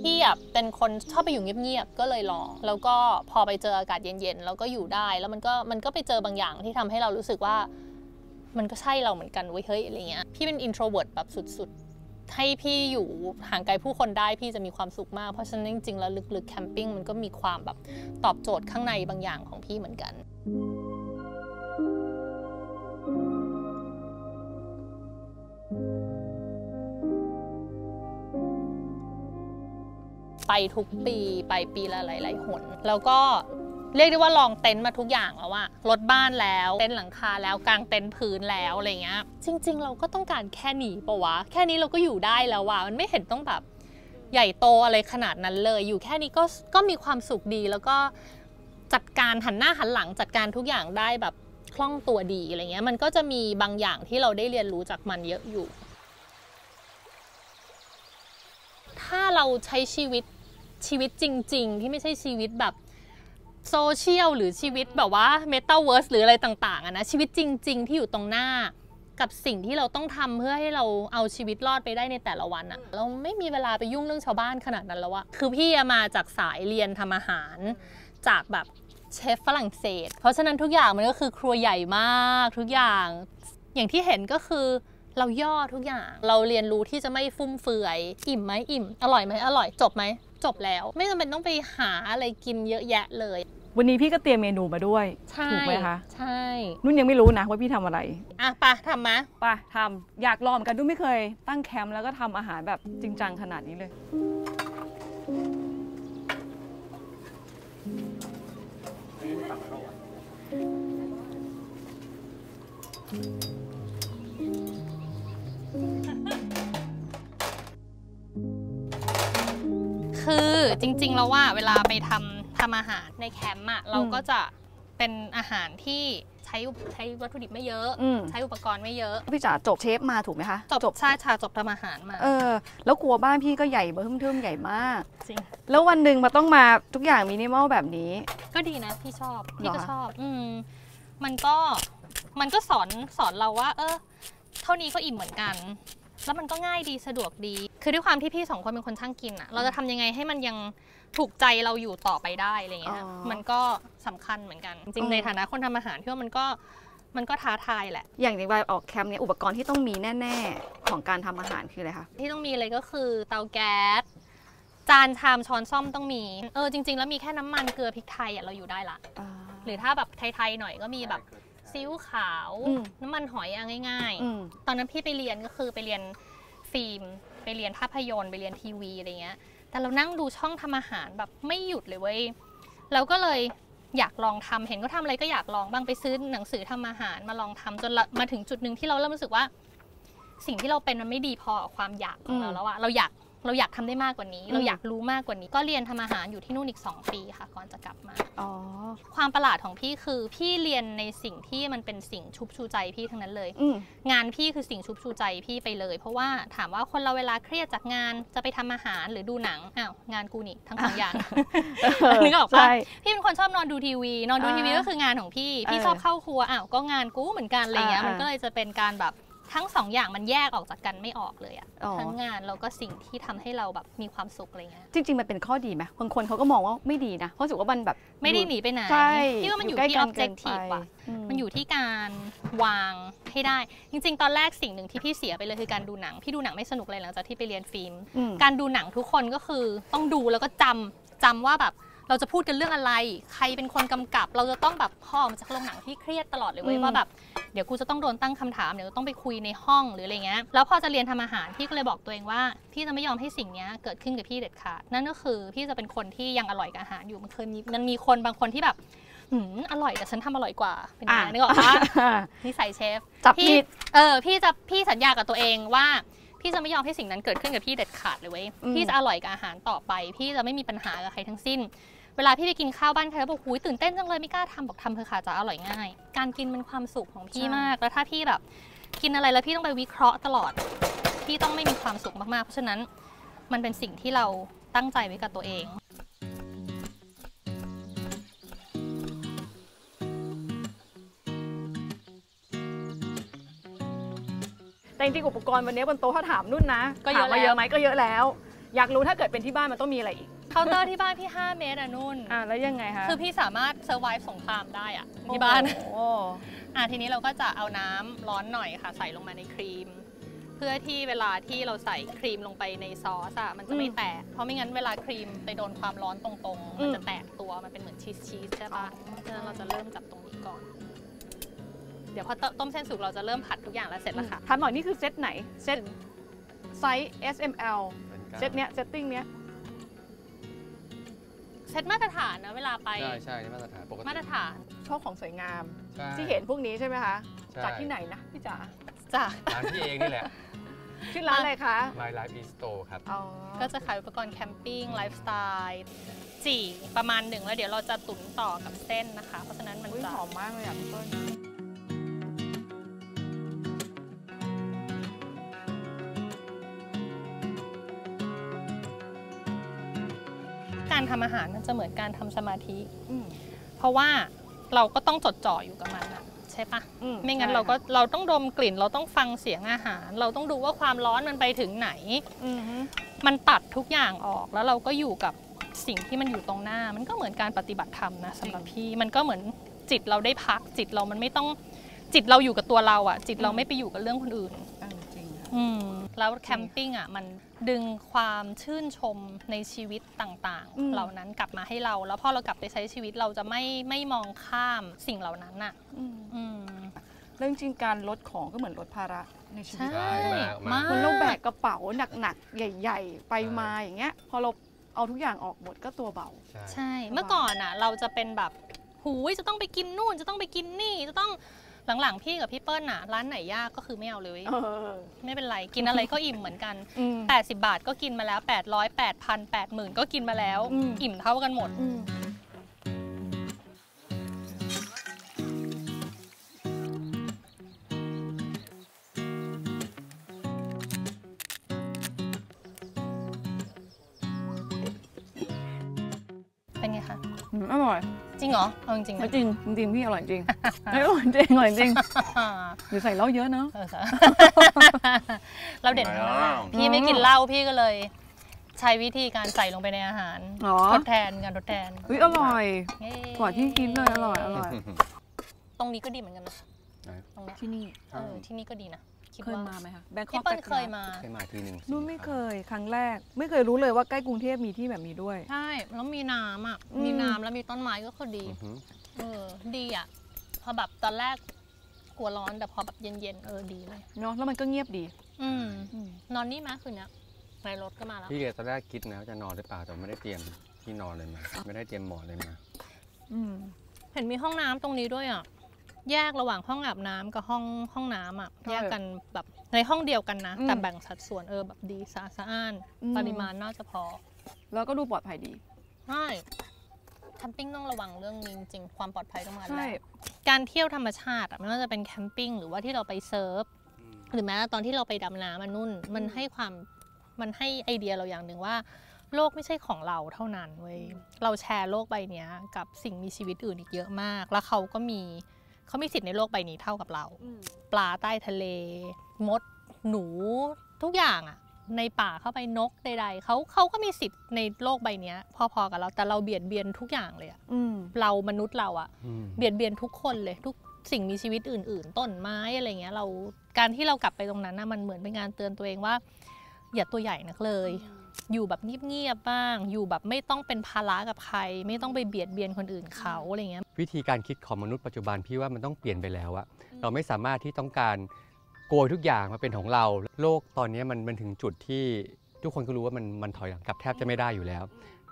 พี่เป็นคนชอบไปอยู่เงียบๆก็เลยรอแล้วก็พอไปเจออากาศเย็นๆแล้วก็อยู่ได้แล้วมันก็ไปเจอบางอย่างที่ทำให้เรารู้สึกว่ามันก็ใช่เราเหมือนกันเว้ยเฮ้ยอะไรเงี้ยพี่เป็น introvert แบบสุดๆให้พี่อยู่ห่างไกลผู้คนได้พี่จะมีความสุขมากเพราะฉะนั้นจริงๆแล้วลึกๆแคมปิ้งมันก็มีความแบบตอบโจทย์ข้างในบางอย่างของพี่เหมือนกันไปทุกปีไปปีละหลายๆหนแล้วก็เรียกได้ว่าลองเต็นท์มาทุกอย่างแล้วอะรถบ้านแล้วเต็นท์หลังคาแล้วกางเต็นท์พื้นแล้วอะไรเงี้ยจริงๆเราก็ต้องการแค่นี้ปะวะแค่นี้เราก็อยู่ได้แล้วว่ะมันไม่เห็นต้องแบบใหญ่โตอะไรขนาดนั้นเลยอยู่แค่นี้ก็มีความสุขดีแล้วก็จัดการหันหน้าหันหลังจัดการทุกอย่างได้แบบคล่องตัวดีอะไรเงี้ยมันก็จะมีบางอย่างที่เราได้เรียนรู้จากมันเยอะอยู่ถ้าเราใช้ชีวิตจริงๆที่ไม่ใช่ชีวิตแบบโซเชียลหรือชีวิตแบบว่าเมตาเวิร์สหรืออะไรต่างๆนะชีวิตจริงๆที่อยู่ตรงหน้ากับสิ่งที่เราต้องทำเพื่อให้เราเอาชีวิตรอดไปได้ในแต่ละวันอะเราไม่มีเวลาไปยุ่งเรื่องชาวบ้านขนาดนั้นแล้วอะคือพี่มาจากสายเรียนทำอาหารจากแบบเชฟฝรั่งเศสเพราะฉะนั้นทุกอย่างมันก็คือครัวใหญ่มากทุกอย่างอย่างที่เห็นก็คือเราย่อทุกอย่างเราเรียนรู้ที่จะไม่ฟุ่มเฟือยอิ่มไหมอิ่มอร่อยไหมอร่อยจบไหมจบแล้วไม่จำเป็นต้องไปหาอะไรกินเยอะแยะเลยวันนี้พี่ก็เตรียมเมนูมาด้วยถูกไหมคะใช่นุ่นยังไม่รู้นะว่าพี่ทำอะไรอ่ะปะทำไหมปะทำอยากลองเหมือนกันนุ่นไม่เคยตั้งแคมป์แล้วก็ทำอาหารแบบจริงจังขนาดนี้เลยคือจริงๆแล้วว่าเวลาไปทำอาหารในแคมป์อ่ะเราก็จะเป็นอาหารที่ใช้วัตถุดิบไม่เยอะใช้อุปกรณ์ไม่เยอะพี่จ๋าจบเชฟมาถูกไหมคะจบใช่ชาจบทำอาหารมาแล้วกลัวบ้านพี่ก็ใหญ่เบิ่มเทิมใหญ่มากจริงแล้ววันหนึ่งมันต้องมาทุกอย่างมินิมอลแบบนี้ก็ดีนะพี่ชอบพี่ก็ชอบมันก็สอนเราว่าเท่านี้ก็อิ่มเหมือนกันแล้วมันก็ง่ายดีสะดวกดีคือด้วยความที่พี่สองคนเป็นคนช่างกินอ่ะเราจะทำยังไงให้มันยังถูกใจเราอยู่ต่อไปได้อะไรเงี้ยมันก็สำคัญเหมือนกันจริงในฐานะคนทำอาหารที่ว่ามันก็ท้าทายแหละอย่างในวัยออกแคมป์เนี่ยอุปกรณ์ที่ต้องมีแน่ๆของการทำอาหารคืออะไรคะที่ต้องมีเลยก็คือเตาแก๊สจานชามช้อนส้อมต้องมีจริงๆแล้วมีแค่น้ำมันเกลือพริกไทยอ่ะเราอยู่ได้ละหรือถ้าแบบไทยๆหน่อยก็มีแบบซีอิ๊วขาวน้ำมันหอยง่ายๆตอนนั้นพี่ไปเรียนก็คือไปเรียนฟิล์มไปเรียนภาพยนตร์ไปเรียนทีวีอะไรเงี้ยแต่เรานั่งดูช่องทำอาหารแบบไม่หยุดเลยเว้ยเราก็เลยอยากลองทำเห็นก็ทำอะไรก็อยากลองบ้างไปซื้อหนังสือทำอาหารมาลองทำจนมาถึงจุดหนึ่งที่เราเริ่มรู้สึกว่าสิ่งที่เราเป็นมันไม่ดีพอความอยากของเราแล้วอะเราอยากทำได้มากกว่านี้เราอยากรู้มากกว่านี้ก็เรียนทำอาหารอยู่ที่นู่นอีก2ปีค่ะก่อนจะกลับมาความประหลาดของพี่คือพี่เรียนในสิ่งที่มันเป็นสิ่งชุบชูใจพี่ทั้งนั้นเลยงานพี่คือสิ่งชุบชูใจพี่ไปเลยเพราะว่าถามว่าคนเราเวลาเครียดจากงานจะไปทำอาหารหรือดูหนังอ้าวงานกูนี่ทั้ง2อย่างนึกออกปะพี่เป็นคนชอบนอนดูทีวีนอนดูทีวีก็คืองานของพี่พี่ชอบเข้าครัวอ้าวก็งานกูเหมือนกันอะไรเงี้ยมันก็เลยจะเป็นการแบบทั้ง2อย่างมันแยกออกจากกันไม่ออกเลยอะทั้งงานแล้วก็สิ่งที่ทำให้เราแบบมีความสุขอะไรเงี้ยจริงๆมันเป็นข้อดีไหมบางคนเขาก็มองว่าไม่ดีนะเพราะรู้สึกว่ามันแบบไม่ได้หนีไปไหนที่ว่ามันอยู่ที่ objective ว่ะมันอยู่ที่การวางให้ได้จริงๆตอนแรกสิ่งหนึ่งที่พี่เสียไปเลยคือการดูหนังพี่ดูหนังไม่สนุกเลยหลังจากที่ไปเรียนฟิล์มการดูหนังทุกคนก็คือต้องดูแล้วก็จำว่าแบบเราจะพูดกันเรื่องอะไรใครเป็นคนกำกับเราจะต้องแบบพ่อมาจากโรงหนังที่เครียดตลอดเลยเว้ยว่าแบบเดี๋ยวกูจะต้องโดนตั้งคำถามเดี๋ยวต้องไปคุยในห้องหรืออะไรเงี้ยแล้วพอจะเรียนทำอาหารพี่ก็เลยบอกตัวเองว่าพี่จะไม่ยอมให้สิ่งนี้เกิดขึ้นกับพี่เด็ดขาดนั่นก็คือพี่จะเป็นคนที่ยังอร่อยกับอาหารอยู่มันมีคนบางคนที่แบบอร่อยแต่ฉันทำอร่อยกว่าเป็นไงนึกออกปะนิสัยเชฟจับผิดพี่สัญญากับตัวเองว่าพี่จะไม่ยอมให้สิ่งนั้นเกิดขึ้นกับพี่เด็ดขาดเลยเว้ยพี่จะอร่อยกับอาหารต่อไปพี่จะไม่มีปัญหากับใครทั้งสิ้นเวลาพี่ไปกินข้าวบ้านใครแล้วบอกหูยตื่นเต้นจังเลยไม่กล้าทำบอกทำเธอขาจะอร่อยง่ายการกินเป็นความสุขของพี่มากแล้วถ้าพี่แบบกินอะไรแล้วพี่ต้องไปวิเคราะห์ตลอดพี่ต้องไม่มีความสุขมากๆเพราะฉะนั้นมันเป็นสิ่งที่เราตั้งใจไว้กับตัวเองแต่จริงอุปกรณ์วันนี้บนโต๊ะเขาถามนุ่นนะก็เยอะไหมก็เยอะแล้ว อยากรู้ถ้าเกิดเป็นที่บ้านมันต้องมีอะไรอีกเคาน์เตอร์ที่บ้านพี่5เมตรอะนุ่นแล้วยังไงคะคือพี่สามารถเซอร์ไวฟ์สงครามได้อะที่บ้านทีนี้เราก็จะเอาน้ำร้อนหน่อยค่ะใส่ลงมาในครีมเพื่อที่เวลาที่เราใส่ครีมลงไปในซอสอะมันจะไม่แตกเพราะไม่งั้นเวลาครีมไปโดนความร้อนตรงๆมันจะแตกตัวมันเป็นเหมือนชีสใช่ปะเราจะเริ่มจากตรงนี้ก่อนเดี๋ยวพอต้มเส้นสุกเราจะเริ่มผัดทุกอย่างแล้วเสร็จแล้วค่ะถามหน่อยนี่คือเซตไหนเซตไซส์ S M L เซตเนี้ยเซตติ้งเนี้ยเซตมาตรฐานนะเวลาไปใช่มาตรฐานปกติมาตรฐานชอบของสวยงามที่เห็นพวกนี้ใช่ไหมคะจากที่ไหนนะพี่จ๋าจากร้านพี่เองนี่แหละชื่อร้านอะไรคะ My Life Is Store ครับก็จะขายอุปกรณ์แคมปิ้งไลฟ์สไตล์จี่ประมาณหนึ่งแล้วเดี๋ยวเราจะตุ๋นต่อกับเส้นนะคะเพราะฉะนั้นมันจะหอมมากเลยอ่ะพี่ต้นการทำอาหารมันจะเหมือนการทำสมาธิเพราะว่าเราก็ต้องจดจ่ออยู่กับมันอะใช่ปะไม่งั้นเราต้องดมกลิ่นเราต้องฟังเสียงอาหารเราต้องดูว่าความร้อนมันไปถึงไหนมันตัดทุกอย่างออกแล้วเราก็อยู่กับสิ่งที่มันอยู่ตรงหน้ามันก็เหมือนการปฏิบัติธรรมนะสำหรับพี่มันก็เหมือนจิตเราได้พักจิตเรามันไม่ต้องจิตเราอยู่กับตัวเราอะจิตเราไม่ไปอยู่กับเรื่องคนอื่นแล้วแคมปิ้งอ่ะมันดึงความชื่นชมในชีวิตต่างๆเหล่านั้นกลับมาให้เราแล้วพอเรากลับไปใช้ชีวิตเราจะไม่มองข้ามสิ่งเหล่านั้นน่ะเรื่องจริงการลดของก็เหมือนลดภาระในชีวิตมันเราแบกกระเป๋าหนักๆใหญ่ๆไปมาอย่างเงี้ยพอเราเอาทุกอย่างออกหมดก็ตัวเบาใช่เมื่อก่อนอ่ะเราจะเป็นแบบหูยจะต้องไปกินนู่นจะต้องไปกินนี่จะต้องหลังๆพี่กับพี่เปิ้ลน่ะร้านไหนยากก็คือไม่เอาเลยไม่เป็นไรกินอะไรก็อิ่มเหมือนกัน80บาทก็กินมาแล้ว800 8,000 80,000ก็กินมาแล้วอิ่มเท่ากันหมดเป็นไงคะอร่อยจริงเหรอเอาจริงๆจริงพี่อร่อยจริงอร่อยจริงอยู่ใส่เหล้าเยอะเนอะเราเด่นพี่ไม่กินเหล้าพี่ก็เลยใช้วิธีการใส่ลงไปในอาหารทดแทนอร่อยกว่าที่กินเลยอร่อยตรงนี้ก็ดีเหมือนกันนะที่นี่ก็ดีนะเคยมาไหมคะแบงคอกเคยมาทีนึงนู่นไม่เคยครั้งแรกไม่เคยรู้เลยว่าใกล้กรุงเทพมีที่แบบนี้ด้วยใช่แล้วมีน้ำอ่ะมีน้ำแล้วมีต้นไม้ก็คือดีดีอ่ะพอแบบตอนแรกกลัวร้อนแต่พอแบบเย็นๆดีเลยเนาะแล้วมันก็เงียบดีนอนนี่มั้ยคืนนี้ในรถก็มาแล้วพี่เกศตอนแรกคิดนะว่าจะนอนหรือเปล่าแต่ไม่ได้เตรียมที่นอนเลยมาไม่ได้เตรียมหมอนเลยมาเห็นมีห้องน้ำตรงนี้ด้วยอ่ะแยกระหว่างห้องอาบน้ำกับห้องน้ำอ่ะแยกกันแบบในห้องเดียวกันนะแต่แบ่งสัดส่วนแบบดีสะอาดปริมาณน่าจะพอแล้วก็ดูปลอดภัยดีใช่แคมปิ้งต้องระวังเรื่องนี้จริงความปลอดภัยต้องมาด้วยการเที่ยวธรรมชาติไม่ว่าจะเป็นแคมปิ้งหรือว่าที่เราไปเซิร์ฟหรือแม้ตอนที่เราไปดำน้ำมันนุ่นมันให้ไอเดียเราอย่างหนึ่งว่าโลกไม่ใช่ของเราเท่านั้นเว้ยเราแชร์โลกใบนี้กับสิ่งมีชีวิตอื่นอีกเยอะมากแล้วเขามีสิทธิ์ในโลกใบนี้เท่ากับเราปลาใต้ทะเลมดหนูทุกอย่างอ่ะในป่าเข้าไปนกใดๆเขาก็มีสิทธิ์ในโลกใบนี้พอๆกับเราแต่เราเบียดเบียนทุกอย่างเลยอ่ะเรามนุษย์เราอ่ะเบียดเบียนทุกคนเลยทุกสิ่งมีชีวิตอื่นๆต้นไม้อะไรเงี้ยเราการที่เรากลับไปตรงนั้นนะมันเหมือนเป็นการเตือนตัวเองว่าอย่าตัวใหญ่นักเลยอยู่แบบเงียบๆบ้างอยู่แบบไม่ต้องเป็นภาระกับใครไม่ต้องไปเบียดเบียนคนอื่นเขาอะไรเงี้ยวิธีการคิดของมนุษย์ปัจจุบันพี่ว่ามันต้องเปลี่ยนไปแล้วอะเราไม่สามารถที่ต้องการโกยทุกอย่างมาเป็นของเราโลกตอนนี้มันถึงจุดที่ทุกคนก็รู้ว่ามันถอยหลังกลับแทบจะไม่ได้อยู่แล้ว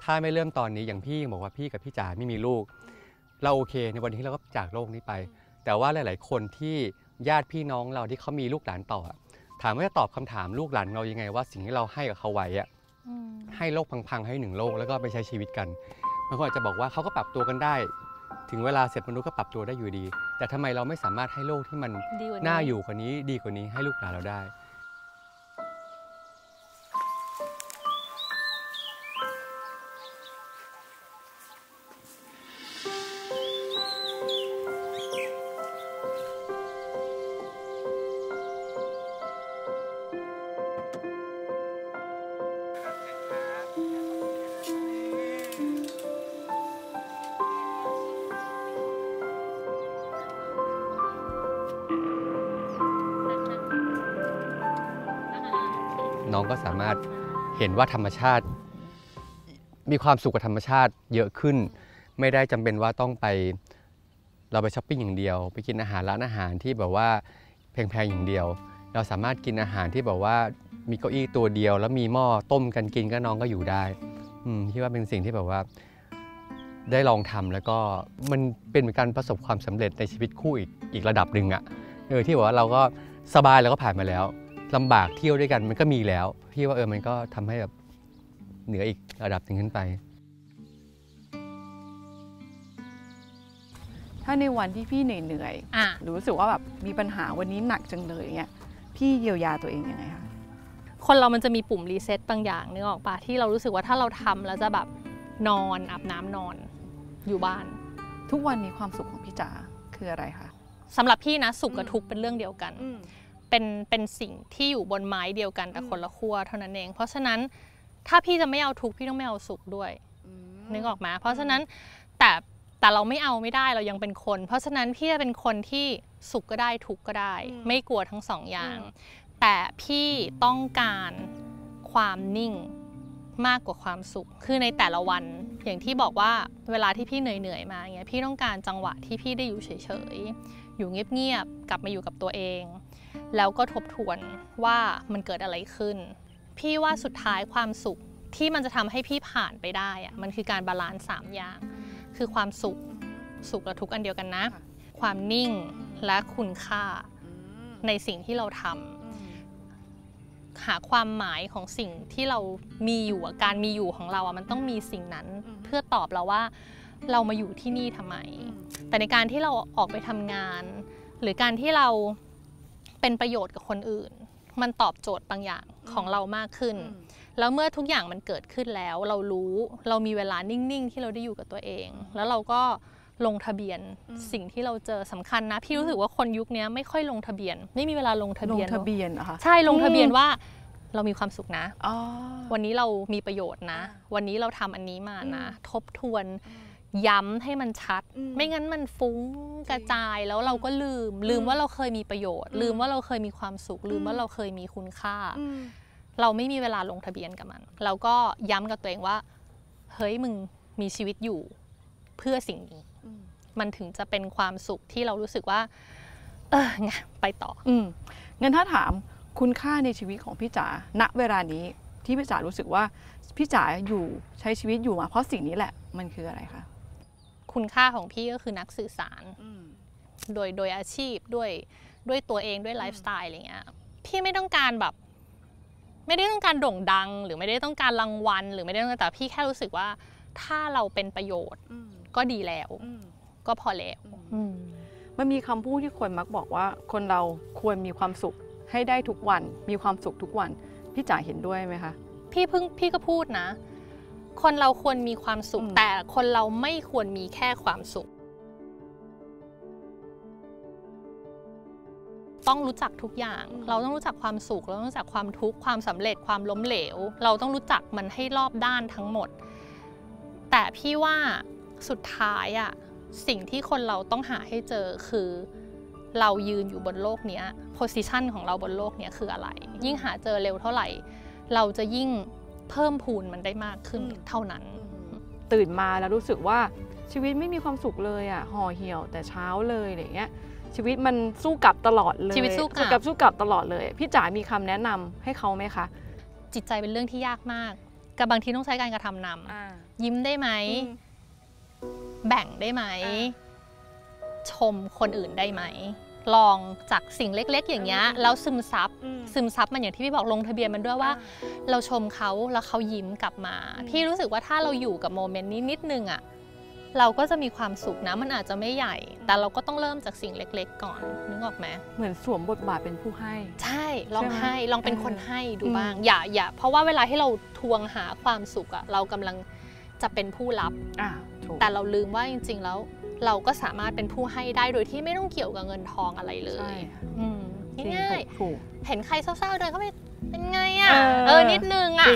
ถ้าไม่เริ่มตอนนี้อย่างพี่บอกว่าพี่กับพี่จ๋าไม่มีลูกเราโอเคในวันที่เราก็จากโลกนี้ไปแต่ว่าหลายๆคนที่ญาติพี่น้องเราที่เขามีลูกหลานต่อถามว่าจะตอบคำถามลูกหลานเรายังไงว่าสิ่งที่เราให้กับเขาไว้อะให้โลกพังๆให้หนึ่งโลกแล้วก็ไปใช้ชีวิตกันบางคนอาจจะบอกว่าเขาก็ปรับตัวกันได้ถึงเวลาเสร็จมนุษย์ก็ปรับตัวได้อยู่ดีแต่ทำไมเราไม่สามารถให้โลกที่มันน่าอยู่กว่านี้ดีกว่านี้ให้ลูกหลานเราได้ น้องก็สามารถเห็นว่าธรรมชาติมีความสุขกับธรรมชาติเยอะขึ้นไม่ได้จำเป็นว่าต้องไปเราไปช้อปปิ้งอย่างเดียวไปกินอาหารร้านอาหารที่แบบว่าแพงๆอย่างเดียวเราสามารถกินอาหารที่แบบว่ามีเก้าอี้ตัวเดียวแล้วมีหม้อต้มกันกินก็น้องก็อยู่ได้คิดว่าเป็นสิ่งที่แบบว่าได้ลองทำแล้วก็มันเป็นเหมือนการประสบความสำเร็จในชีวิตคู่อีกระดับหนึ่งอะที่บอกว่าเราก็สบายแล้วก็ผ่านมาแล้วลำบากเที่ยวด้วยกันมันก็มีแล้วพี่ว่ามันก็ทำให้แบบเหนืออีกระดับหนึ่งขึ้นไปถ้าในวันที่พี่เหนื่อยๆหรือรู้สึกว่าแบบมีปัญหาวันนี้หนักจังเลยเงี้ยพี่เยียวยาตัวเองยังไงคะคนเรามันจะมีปุ่มรีเซ็ตบางอย่างนึกออกปะที่เรารู้สึกว่าถ้าเราทำแล้วจะแบบนอนอาบน้ำนอนอยู่บ้านทุกวันนี้ความสุขของพี่จ๋าคืออะไรคะสำหรับพี่นะสุขกับทุกข์เป็นเรื่องเดียวกันเป็นสิ่งที่อยู่บนไม้เดียวกันแต่คนละขั้วเท่านั้นเองเพราะฉะนั้นถ้าพี่จะไม่เอาทุกข์พี่ต้องไม่เอาสุขด้วยนึกออกไหมเพราะฉะนั้นแต่เราไม่เอาไม่ได้เรายังเป็นคนเพราะฉะนั้นพี่จะเป็นคนที่สุขก็ได้ทุกข์ก็ได้ไม่กลัวทั้งสองอย่างแต่พี่ต้องการความนิ่งมากกว่าความสุขคือในแต่ละวันอย่างที่บอกว่าเวลาที่พี่เหนื่อยๆมาเงี้ยพี่ต้องการจังหวะที่พี่ได้อยู่เฉยๆอยู่เงียบๆกลับมาอยู่กับตัวเองแล้วก็ทบทวนว่ามันเกิดอะไรขึ้นพี่ว่าสุดท้ายความสุขที่มันจะทำให้พี่ผ่านไปได้อะมันคือการบาลานซ์3อย่างคือความสุขและทุกข์อันเดียวกันนะความนิ่งและคุณค่าในสิ่งที่เราทำหาความหมายของสิ่งที่เรามีอยู่การมีอยู่ของเราอะมันต้องมีสิ่งนั้นเพื่อตอบเราว่าเรามาอยู่ที่นี่ทำไมแต่ในการที่เราออกไปทำงานหรือการที่เราเป็นประโยชน์กับคนอื่นมันตอบโจทย์บางอย่างของเรามากขึ้นแล้วเมื่อทุกอย่างมันเกิดขึ้นแล้วเรารู้เรามีเวลานิ่งๆที่เราได้อยู่กับตัวเองแล้วเราก็ลงทะเบียนสิ่งที่เราเจอสำคัญนะพี่รู้สึกว่าคนยุคนี้ไม่ค่อยลงทะเบียนไม่มีเวลาลงทะเบียนเหรอคะใช่ลงทะเบียนว่าเรามีความสุขนะวันนี้เรามีประโยชน์นะวันนี้เราทำอันนี้มานะทบทวนย้ำให้มันชัดไม่งั้นมันฟุ้งกระจายแล้วเราก็ลืมว่าเราเคยมีประโยชน์ลืมว่าเราเคยมีความสุขลืมว่าเราเคยมีคุณค่าเราไม่มีเวลาลงทะเบียนกับมันเราก็ย้ำกับตัวเองว่าเฮ้ยมึงมีชีวิตอยู่เพื่อสิ่งนี้มันถึงจะเป็นความสุขที่เรารู้สึกว่าไงไปต่องั้นถ้าถามคุณค่าในชีวิตของพี่จ๋าณเวลานี้ที่พี่จ๋ารู้สึกว่าพี่จ๋าอยู่ใช้ชีวิตอยู่มาเพราะสิ่งนี้แหละมันคืออะไรคะคุณค่าของพี่ก็คือนักสื่อสารโดยอาชีพด้วยตัวเองด้วยไลฟ์สไตล์อะไรเงี้ยพี่ไม่ต้องการแบบไม่ได้ต้องการโด่งดังหรือไม่ได้ต้องการรางวัลหรือไม่ได้ต้องการแต่พี่แค่รู้สึกว่าถ้าเราเป็นประโยชน์ก็ดีแล้วก็พอแล้วมันมีคำพูดที่คนมักบอกว่าคนเราควรมีความสุขให้ได้ทุกวันมีความสุขทุกวันพี่จ๋าเห็นด้วยไหมคะพี่ก็พูดนะคนเราควรมีความสุขแต่คนเราไม่ควรมีแค่ความสุขต้องรู้จักทุกอย่างเราต้องรู้จักความสุขเราต้องรู้จักความทุกข์ความสำเร็จความล้มเหลวเราต้องรู้จักมันให้รอบด้านทั้งหมดแต่พี่ว่าสุดท้ายอะสิ่งที่คนเราต้องหาให้เจอคือเรายืนอยู่บนโลกเนี้ย position ของเราบนโลกเนี้ยคืออะไรยิ่งหาเจอเร็วเท่าไหร่เราจะยิ่งเพิ่มพูนมันได้มากขึ้นเท่านั้นตื่นมาแล้วรู้สึกว่าชีวิตไม่มีความสุขเลยอะห่อเหี่ยวแต่เช้าเลยอะไรเงี้ยชีวิตมันสู้กลับตลอดเลยชีวิตสู้กลับตลอดเลยพี่จ๋ามีคำแนะนำให้เขาไหมคะจิตใจเป็นเรื่องที่ยากมากกับบางทีต้องใช้การกระทำนำยิ้มได้ไหมแบ่งได้ไหมชมคนอื่นได้ไหมลองจากสิ่งเล็กๆอย่างเงี้ยแล้วซึมซับมันอย่างที่พี่บอกลงทะเบียนมันด้วยว่าเราชมเขาแล้วเขายิ้มกลับมาพี่รู้สึกว่าถ้าเราอยู่กับโมเมนต์นี้นิดนึงอะเราก็จะมีความสุขนะมันอาจจะไม่ใหญ่แต่เราก็ต้องเริ่มจากสิ่งเล็กๆก่อนนึกออกไหมเหมือนสวมบทบาทเป็นผู้ให้ใช่ลองให้ลองเป็นคนให้ดูบ้างอย่าเพราะว่าเวลาที่เราทวงหาความสุขอะเรากำลังจะเป็นผู้รับแต่เราลืมว่าจริงๆแล้วเราก็สามารถเป็นผู้ให้ได้โดยที่ไม่ต้องเกี่ยวกับเงินทองอะไรเลยง่ายๆเห็นใครเศร้าๆเดินเข้าไปเป็นไงอะนิดนึงอะ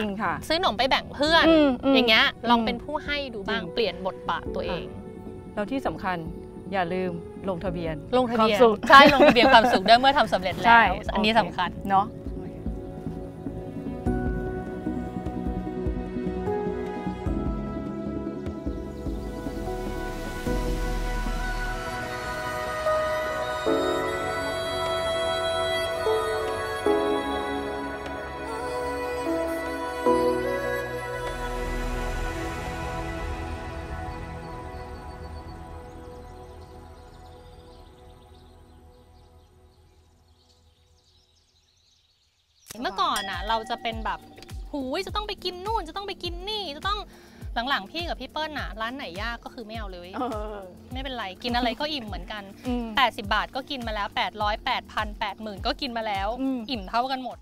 ซื้อหนมไปแบ่งเพื่อนอย่างเงี้ยลองเป็นผู้ให้ดูบ้างเปลี่ยนบทบาทตัวเองแล้วที่สำคัญอย่าลืมลงทะเบียนใช่ลงทะเบียนความสุขได้เมื่อทำสำเร็จแล้วอันนี้สำคัญเนาะ เราจะเป็นแบบหูยจะต้องไปกินนู่นจะต้องไปกินนี่จะต้องหลังๆพี่กับพี่เปิ้ลน่ะร้านไหนยากก็คือไม่เอาเลยไม่เป็นไรกินอะไรก็อิ่มเหมือนกัน80 บาทก็กินมาแล้ว800 8,000 80,000ก็กินมาแล้วอิ่มเท่ากันหมด